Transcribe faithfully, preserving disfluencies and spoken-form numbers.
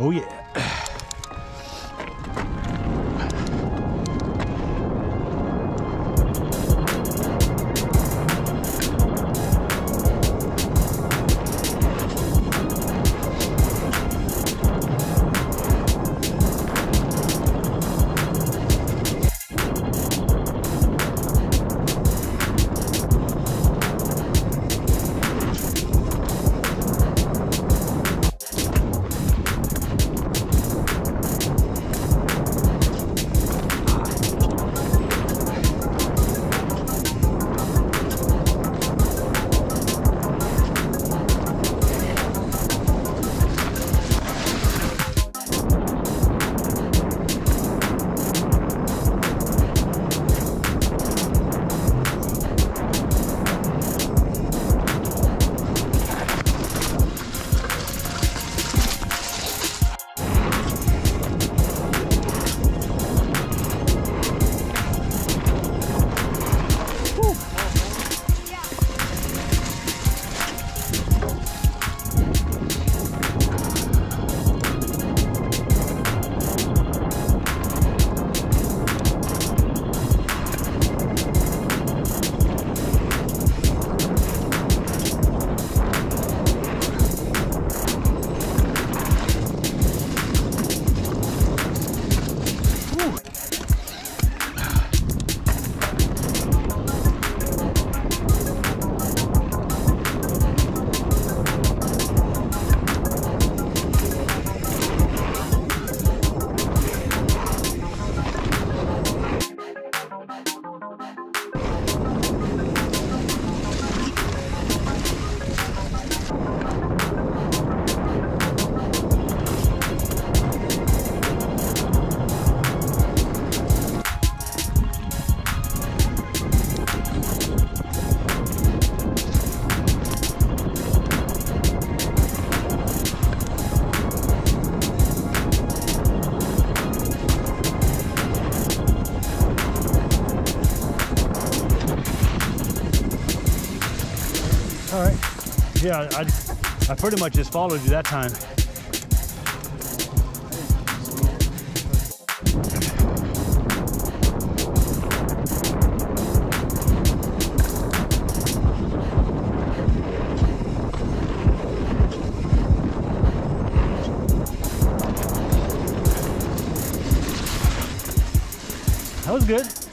Oh yeah. All right. Yeah, I, I pretty much just followed you that time. That was good.